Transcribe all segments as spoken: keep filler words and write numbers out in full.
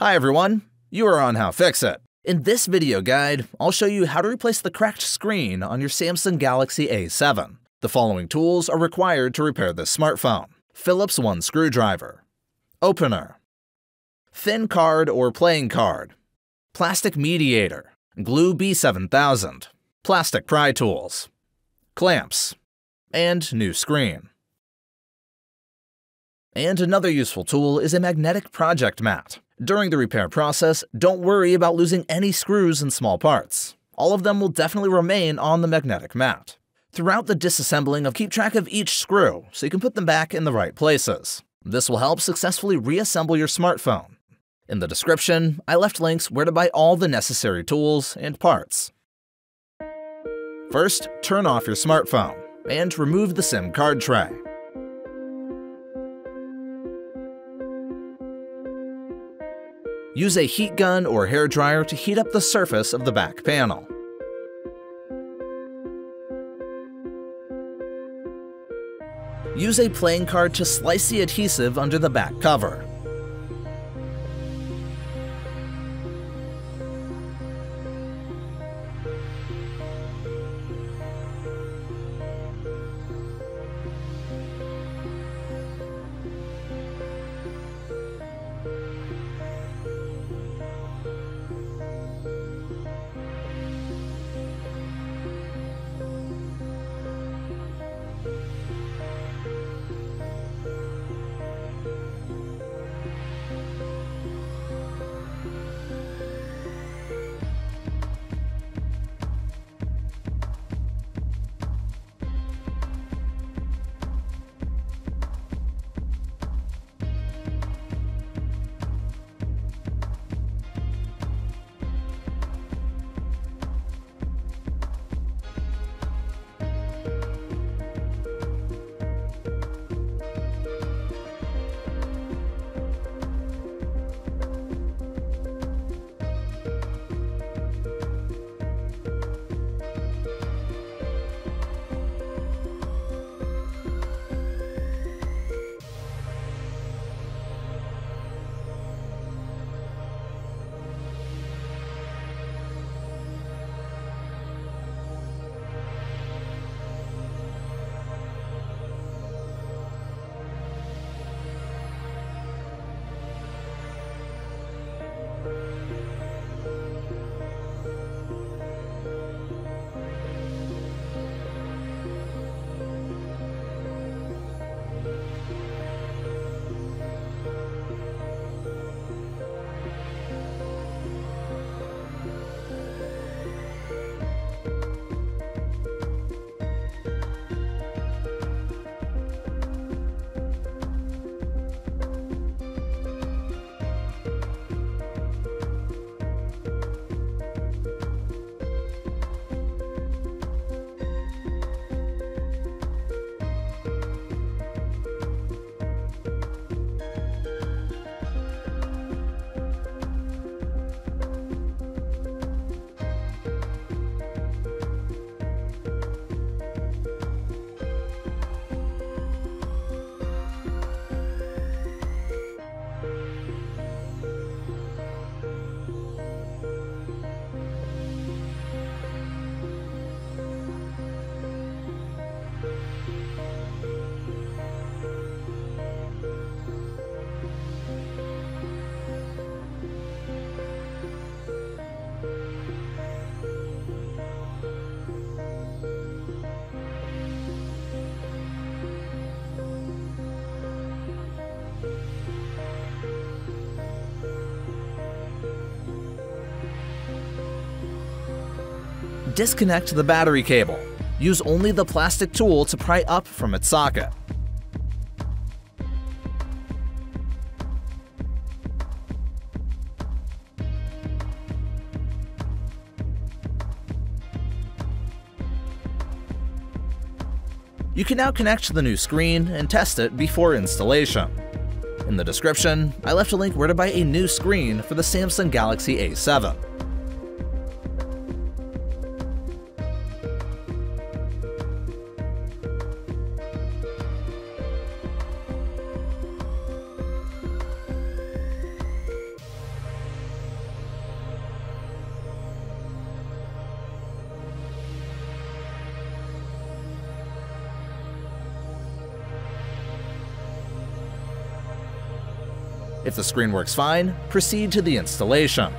Hi everyone, you are on How-FixIT. In this video guide, I'll show you how to replace the cracked screen on your Samsung Galaxy A seven. The following tools are required to repair this smartphone. Phillips one screwdriver, opener, thin card or playing card, plastic mediator, glue B seven thousand, plastic pry tools, clamps, and new screen. And another useful tool is a magnetic project mat. During the repair process, don't worry about losing any screws and small parts. All of them will definitely remain on the magnetic mat. Throughout the disassembling, I'll keep track of each screw so you can put them back in the right places. This will help successfully reassemble your smartphone. In the description, I left links where to buy all the necessary tools and parts. First, turn off your smartphone and remove the SIM card tray. Use a heat gun or hairdryer to heat up the surface of the back panel. Use a playing card to slice the adhesive under the back cover. Disconnect the battery cable. Use only the plastic tool to pry up from its socket. You can now connect the new screen and test it before installation. In the description, I left a link where to buy a new screen for the Samsung Galaxy A seven. If the screen works fine, proceed to the installation.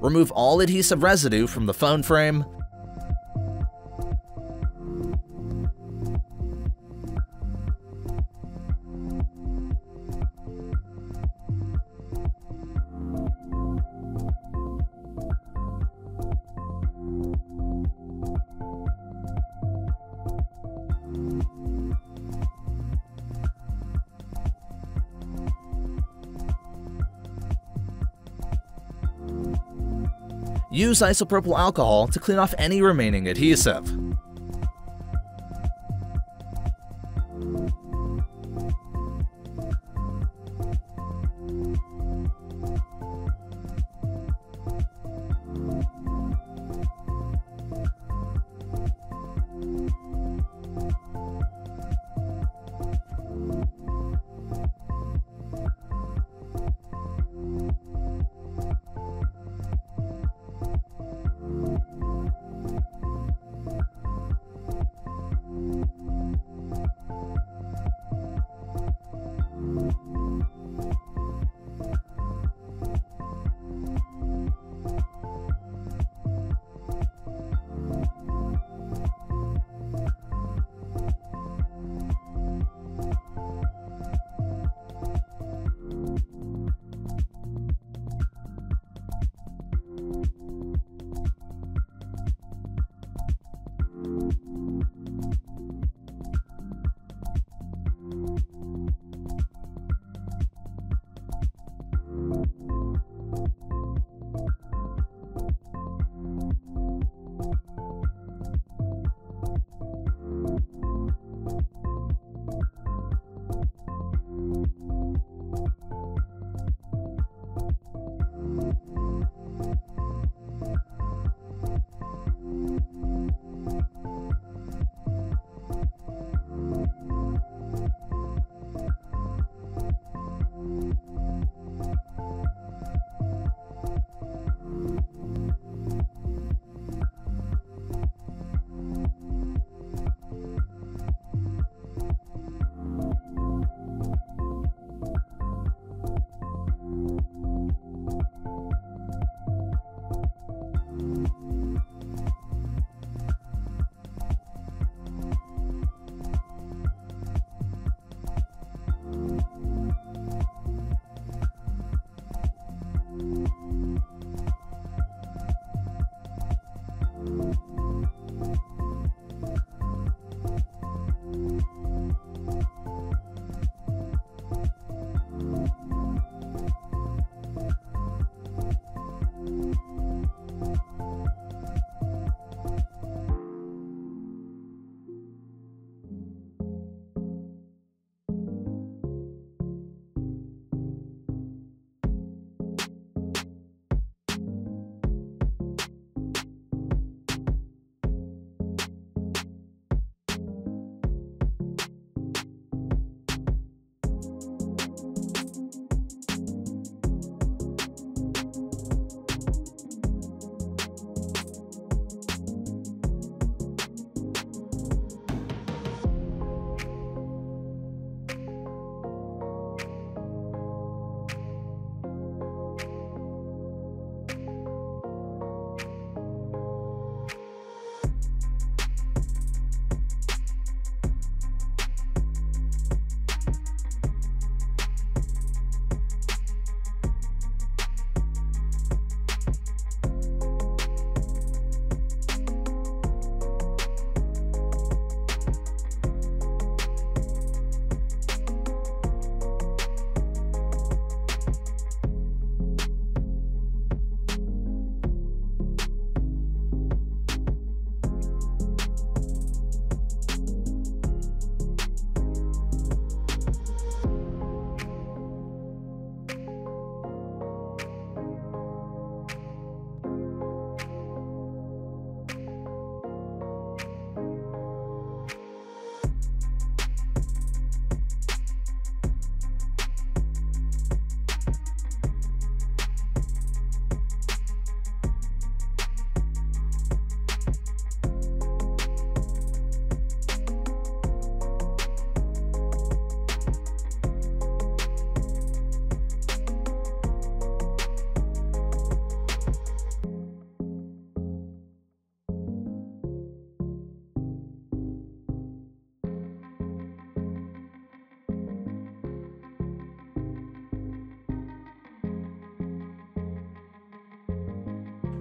Remove all adhesive residue from the phone frame. Use isopropyl alcohol to clean off any remaining adhesive.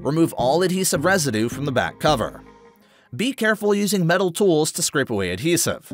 remove all adhesive residue from the back cover. Be careful using metal tools to scrape away adhesive.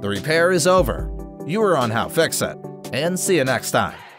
The repair is over. You are on How-FixIT, and see you next time.